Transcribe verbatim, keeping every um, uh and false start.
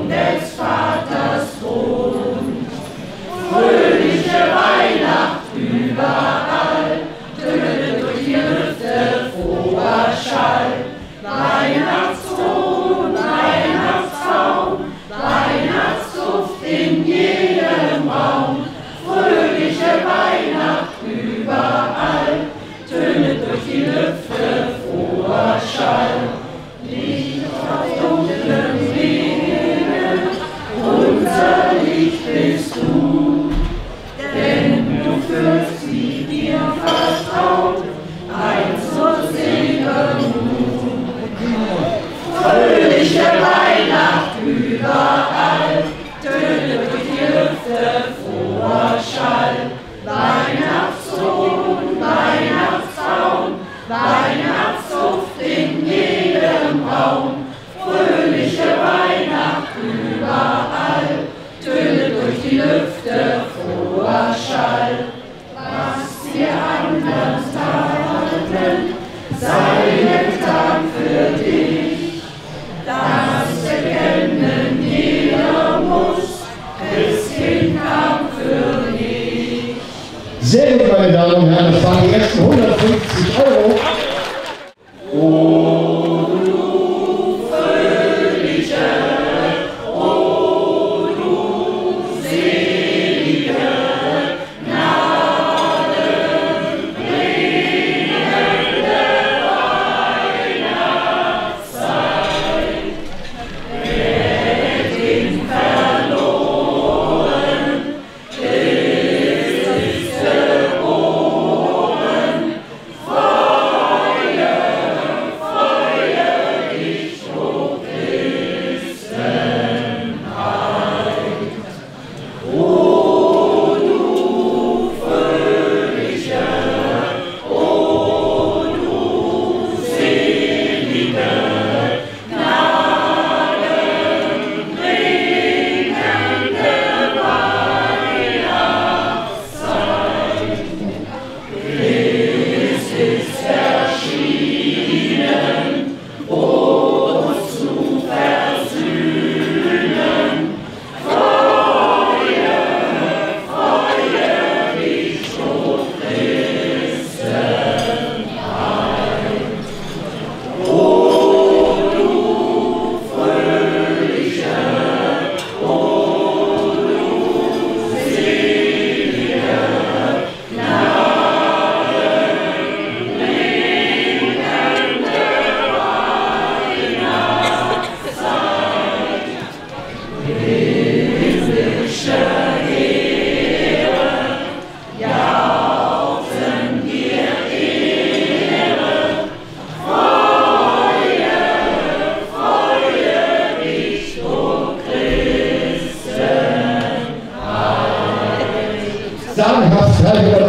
unde-ți Tată spun. Frâniște vaina, überall, drinnen durch Hirte, Oberschall. Weihnachtsruhm, Weihnachtsbaum, Weihnachtsduft in jedem Raum. Fröhliche Weihnacht, überall, tönet durch die Lüfte, froher Schall. Sehr gut, meine Damen und Herren, das waren die letzten hundertfünfzig Euro. Danke, Herr Präsident.